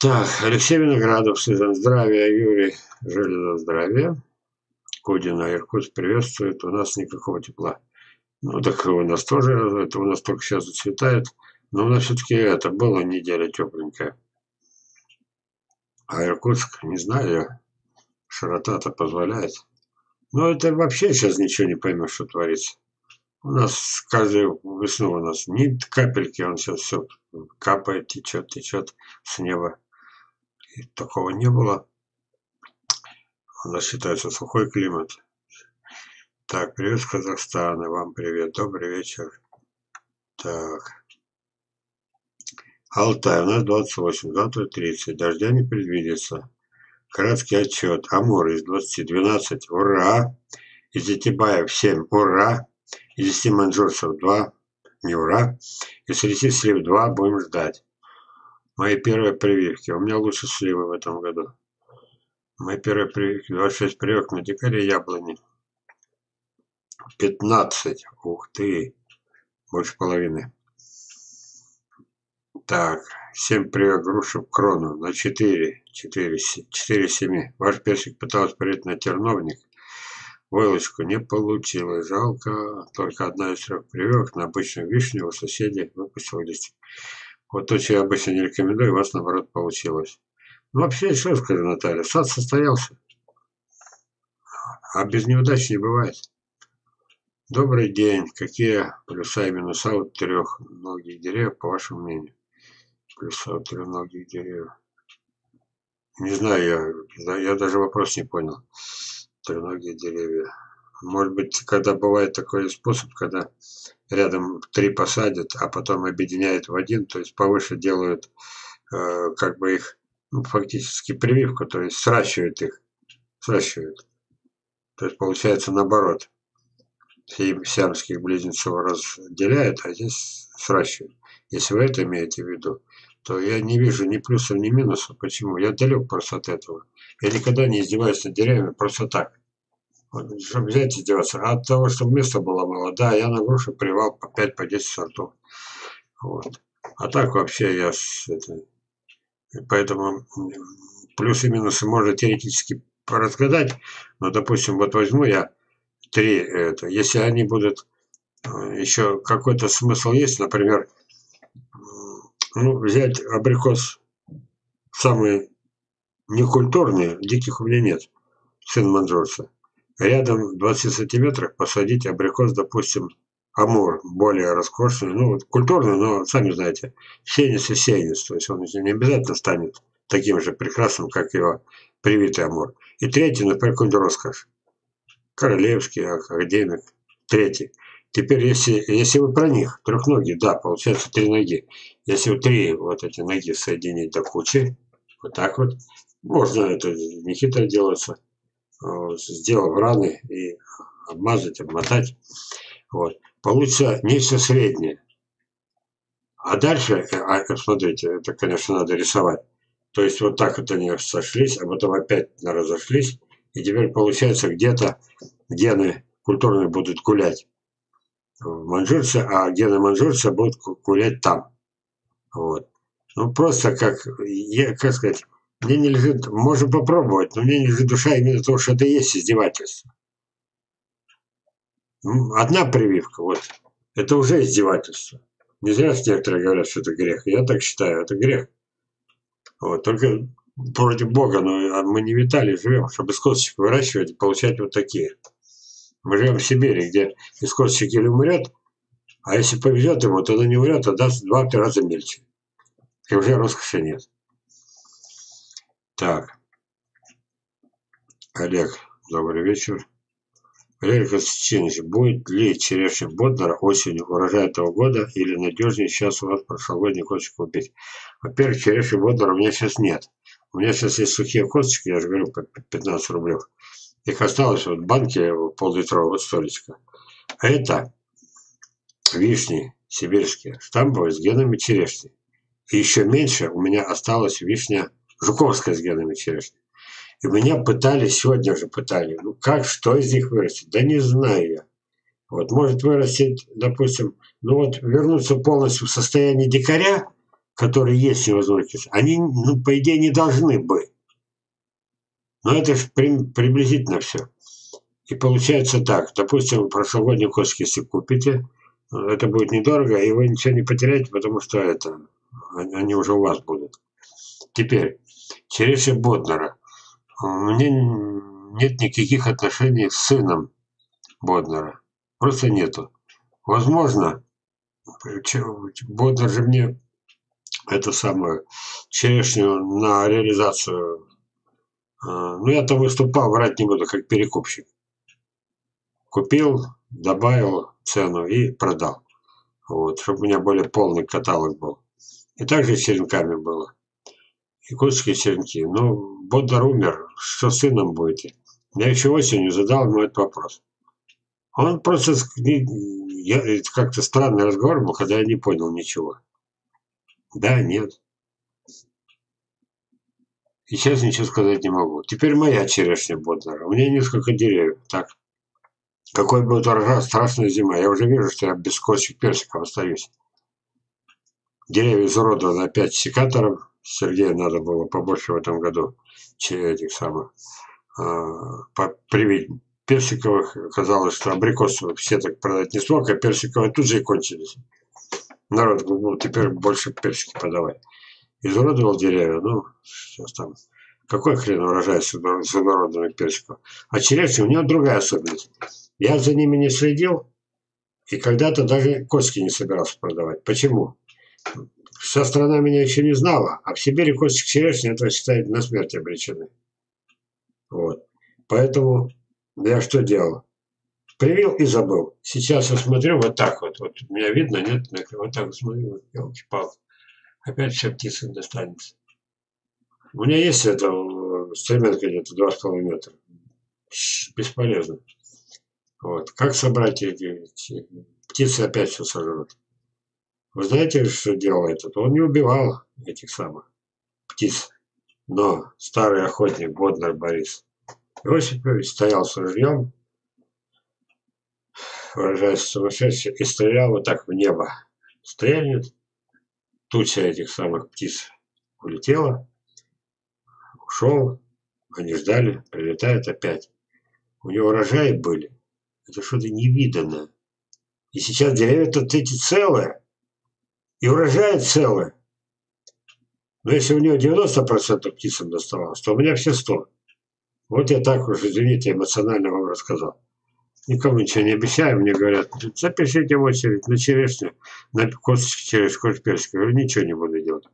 Так, Алексей Виноградов, сезон здравия, Юрий Железов, здравия. Кудина, Иркутск приветствует, у нас никакого тепла. Ну, так и у нас тоже, это у нас только сейчас зацветает. Но у нас все-таки это было неделя тепленькая. А Иркутск, не знаю, широта-то позволяет. Но это вообще сейчас ничего не поймешь, что творится. У нас каждую весну у нас ни капельки, он сейчас все капает, течет, течет с неба. И такого не было. У нас считается сухой климат. Так, привет с Казахстана, вам привет, добрый вечер. Так. Алтай, у нас 28, завтра 30, дождя не предвидится. Краткий отчет. Амур из 20, 12, ура! Из Детибаев 7, ура! Из 10 маньчжурцев 2, не ура! Из 30 слив 2, будем ждать. Мои первые прививки. У меня лучше сливы в этом году. Мои первые прививки. 26 прививок на дикаре яблони. 15, ух ты! Больше половины. Так, 7 прививок груши в крону на 4 семьи. Ваш персик пытался привить на терновник. Войлочку не получилось. Жалко, только одна из 3 прививок на обычную вишню у соседей выпустила листик. Вот то, что я обычно не рекомендую, у вас наоборот получилось. Ну, вообще, что скажу, Наталья, сад состоялся. А без неудач не бывает. Добрый день. Какие плюса и минуса у 3-многих деревьев, по вашему мнению? Плюсов 3-многих деревьев. Не знаю, я даже вопрос не понял. 3-многие деревья. Может быть, когда бывает такой способ, когда рядом 3 посадят, а потом объединяют в 1, то есть повыше делают как бы их, ну, фактически прививку, то есть сращивают их. Сращивают. То есть получается наоборот. Сиамских близнецов разделяют, а здесь сращивают. Если вы это имеете в виду, то я не вижу ни плюсов, ни минусов. Почему? Я далек просто от этого. Я никогда не издеваюсь над деревьями просто так. Вот, чтобы взять издеваться. А от того, чтобы места было мало, да, я на грушу привал по 5-10 сортов. Вот. А так вообще я... Поэтому плюсы и минусы можно теоретически разгадать. Но, допустим, вот возьму я 3 это. Если они будут... Еще какой-то смысл есть, например... Ну, взять абрикос, самый некультурный, диких у меня нет, сын маньчжурца. Рядом в 20 сантиметрах посадить абрикос, допустим, амур, более роскошный, ну, вот культурный, но, сами знаете, сенец и сенец, то есть он не обязательно станет таким же прекрасным, как его привитый амур. И 3-й, например, какой-нибудь роскошь, королевский, академик, 3-й. Теперь, если вы про них, 3-ноги, да, получается 3 ноги. Если вы 3 вот эти ноги соединить до кучи, вот так вот, можно это нехитро делаться, сделав раны и обмазать, обмотать, вот. Получится нечто среднее. А дальше, смотрите, это, конечно, надо рисовать. То есть вот так вот они сошлись, а потом опять разошлись, и теперь получается где-то гены культурные будут гулять. Маньчжурцы, а гены маньчжурца будут гулять там. Вот. Ну, просто как сказать, мне не лежит, можно попробовать, но мне не лежит душа именно того, что это и есть издевательство. Одна прививка, вот, это уже издевательство. Не зря некоторые говорят, что это грех. Я так считаю, это грех. Вот. Только против Бога, но мы не в Италии живем, чтобы из косточек выращивать и получать вот такие. Мы живем в Сибири, где из косточек или умрет, а если повезет ему, тогда не умрет, а даст 2-3 раза мельче. И уже роскоши нет. Так. Олег, добрый вечер. Олег Константинович, будет ли черешня Боднера осенью, урожай этого года, или надежнее сейчас у вас прошлогодний косточек купить? Во-первых, черешни Боднера у меня сейчас нет. У меня сейчас есть сухие косточки, я же говорю, по 15 рублей. Их осталось вот в банке пол-литрового вот столечка. А это вишни сибирские, штамповые, с генами черешни. И еще меньше у меня осталась вишня жуковская с генами черешни. И меня пытали, сегодня же пытали. Ну как, что из них вырастет? Да не знаю я. Вот может вырастет, допустим, ну вот вернуться полностью в состояние дикаря, которые есть всевозможные, они, ну, по идее, не должны быть. Но это же приблизительно все. И получается так. Допустим, прошлогодний коск, если купите, это будет недорого, и вы ничего не потеряете, потому что это они уже у вас будут. Теперь, черешня Боднера. У меня нет никаких отношений с сыном Боднера. Просто нету. Возможно, Боднер же мне эту самую черешню на реализацию... Ну, я там выступал, врать не буду, как перекупщик. Купил, добавил цену и продал. Вот, чтобы у меня более полный каталог был. И также с черенками было. Иркутские черенки. Ну, Боднар умер, что с сыном будете? Я еще осенью задал ему этот вопрос. Он просто... Как-то странный разговор был, когда я не понял ничего. Да, нет. И сейчас ничего сказать не могу. Теперь моя черешня Боднара. У меня несколько деревьев. Так. Какой будет урожай, страшная зима. Я уже вижу, что я без кочек персиков остаюсь. Деревья изуродованы опять секатором. Сергею надо было побольше в этом году этих самых привить персиковых. Оказалось, что абрикосов все так продать не смог, а персиковые тут же и кончились. Народ думал, теперь больше персики подавать. Изуродовал деревья, ну, сейчас там, какой хрен урожай с изуродованных персиков. А черешня, у него другая особенность. Я за ними не следил, и когда-то даже кочки не собирался продавать. Почему? Вся страна меня еще не знала, а в Сибири кочек черешни, это считают, на смерть обречены. Вот. Поэтому я что делал? Привил и забыл. Сейчас я смотрю вот так вот. Вот меня видно, нет? Вот так смотрю, вот, елки-палки. Опять все птицы достанется. У меня есть эта стремянка где-то 2,5 метра. Бесполезно. Вот. Как собрать эти птицы, опять все сожрут. Вы знаете, что делал этот? Он не убивал этих самых птиц. Но старый охотник Боднар Борис Иосипович стоял с ружьем, выражаясь сумасшедшим, и стрелял вот так в небо. Стрельнет. Туча этих самых птиц улетела, ушел, они ждали, прилетают опять. У него урожаи были. Это что-то невиданное. И сейчас деревья-то эти целые, и урожаи целые. Но если у него 90% птицам доставалось, то у меня все 100. Вот я так уж, извините, эмоционально вам рассказал. Никому ничего не обещаю, мне говорят, запишите в очередь на черешню, на косточки через кошек персика. Я говорю, ничего не буду делать.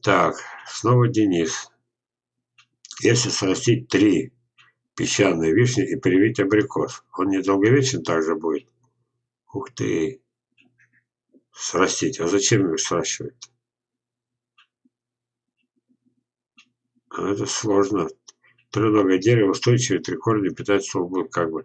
Так, снова Денис. Если срастить 3 песчаные вишни и привить абрикос, он недолговечен также будет? Ух ты! Срастить. А зачем его сращивать? Это сложно. Треногое дерево устойчивое, 3 корня, питается столбом, как бы.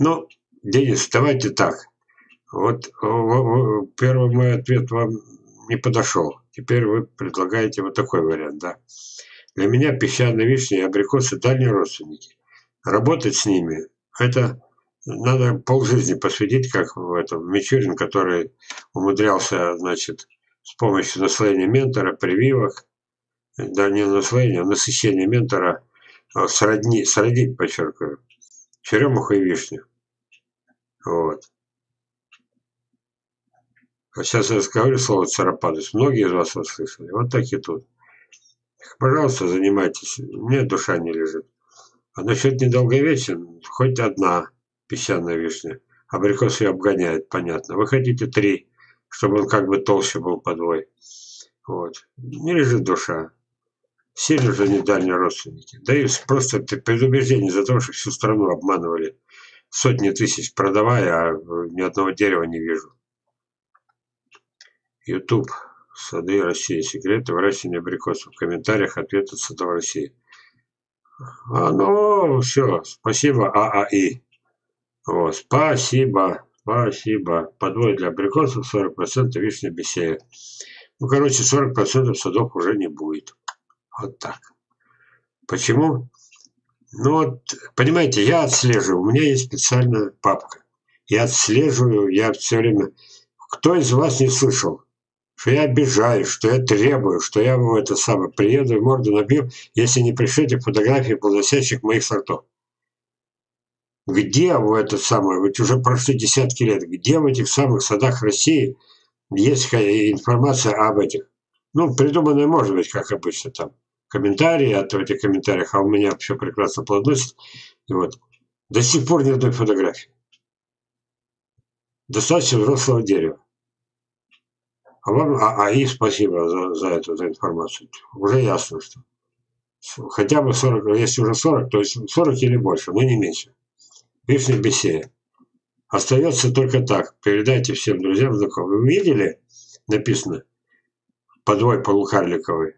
Ну, Денис, давайте так. Вот первый мой ответ вам не подошел. Теперь вы предлагаете вот такой вариант, да. Для меня песчаные вишни и абрикосы дальние родственники. Работать с ними, это надо полжизни посвятить, как в этом Мичурин, который умудрялся, значит, с помощью наслоения ментора, прививок, да не наслоения, а насыщения ментора, сродить, подчеркиваю, черемуху и вишню. Вот. А сейчас я расскажу слово царападос. Многие из вас услышали. Вот так и тут. Пожалуйста, занимайтесь. Мне душа не лежит. А насчет недолговечен, хоть одна песчаная вишня. Абрикос ее обгоняет, понятно. Вы хотите 3, чтобы он как бы толще был подвой. Вот. Не лежит душа. Сильно же они дальние родственники. Да и просто предубеждение из-за того, что всю страну обманывали. Сотни тысяч продавая, а ни одного дерева не вижу. YouTube. Сады России. Секреты выращивания абрикосов. В комментариях ответ от Садов России. А ну, все. Спасибо, ААИ. Вот, спасибо. Спасибо. Подвой для абрикосов 40%, вишня Бессея. Ну, короче, 40% садов уже не будет. Вот так. Почему? Ну вот, понимаете, я отслеживаю. У меня есть специальная папка. Я отслеживаю, я все время Кто из вас не слышал, что я обижаюсь, что я требую, что я вам это самое приеду и морду набью, если не пришлете фотографии плодоносящих моих сортов? Где вы это самое, ведь уже прошли десятки лет, где в этих самых садах России есть информация об этих? Ну, придуманная может быть, как обычно, там комментарии, а то в этих комментариях, а у меня все прекрасно плодоносит, и вот. До сих пор ни одной фотографии. Достаточно взрослого дерева. А вам, и спасибо за информацию. Уже ясно, что хотя бы 40, если уже 40, то есть 40 или больше, но не меньше. Вишня Бессея. Остается только так. Передайте всем друзьям, знакомым. Вы видели, написано, подвой полукарликовый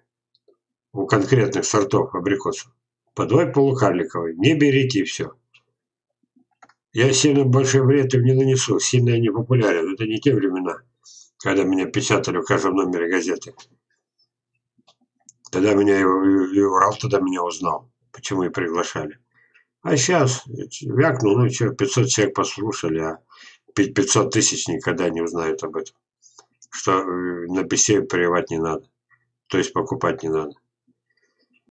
у конкретных сортов абрикосов. Подвой полукарликовый. Не берите все. Я сильно большой вред им не нанесу. Сильно я не популярен. Это не те времена, когда меня печатали в каждом номере газеты. Тогда меня и Урал, тогда меня узнал. Почему и приглашали. А сейчас вякнул, ну что, 500 человек послушали, а 500 тысяч никогда не узнают об этом. Что на Бессею прививать не надо. То есть покупать не надо.